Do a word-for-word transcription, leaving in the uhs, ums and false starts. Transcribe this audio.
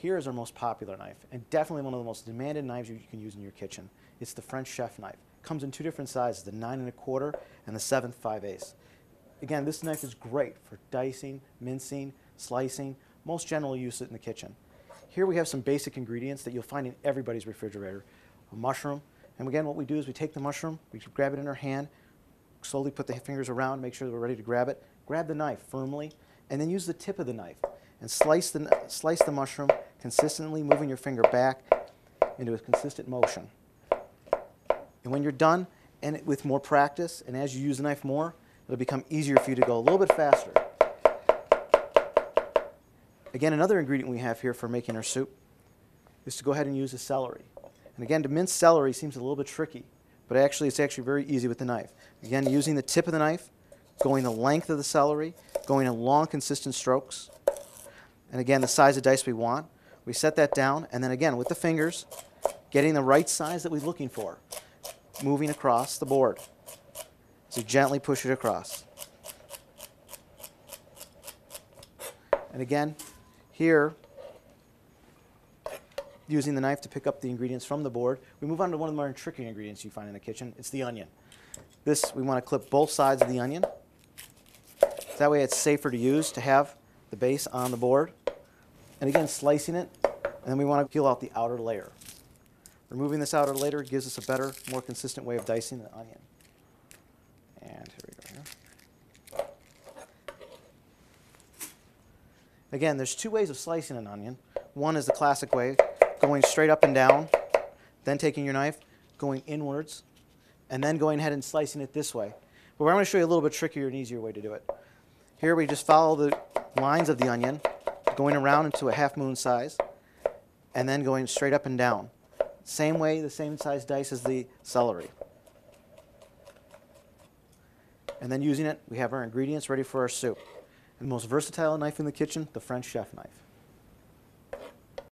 Here is our most popular knife, and definitely one of the most demanded knives you can use in your kitchen. It's the French chef knife. Comes in two different sizes, the nine and a quarter and the seventh five eighths. Again, this knife is great for dicing, mincing, slicing, most general use it in the kitchen. Here we have some basic ingredients that you'll find in everybody's refrigerator. A mushroom, and again what we do is we take the mushroom, we grab it in our hand, slowly put the fingers around, make sure that we're ready to grab it, grab the knife firmly, and then use the tip of the knife and slice the, slice the mushroom, consistently moving your finger back into a consistent motion. And when you're done, and with more practice, and as you use the knife more, it'll become easier for you to go a little bit faster. Again, another ingredient we have here for making our soup is to go ahead and use the celery. And again, to mince celery seems a little bit tricky, but actually it's actually very easy with the knife. Again, using the tip of the knife, going the length of the celery, going in long, consistent strokes, and again, the size of dice we want. We set that down, and then again, with the fingers, getting the right size that we're looking for, moving across the board. So gently push it across. And again, here, using the knife to pick up the ingredients from the board, we move on to one of the more tricky ingredients you find in the kitchen. It's the onion. This, we want to clip both sides of the onion. That way it's safer to use, to have the base on the board. And again, slicing it, and then we want to peel out the outer layer. Removing this outer layer gives us a better, more consistent way of dicing the onion. And here we go. Again, there's two ways of slicing an onion. One is the classic way, going straight up and down, then taking your knife, going inwards, and then going ahead and slicing it this way. But I'm going to show you a little bit trickier and easier way to do it. Here we just follow the lines of the onion, going around into a half moon size, and then going straight up and down. Same way, the same size dice as the celery. And then using it, we have our ingredients ready for our soup. And the most versatile knife in the kitchen, the French chef knife.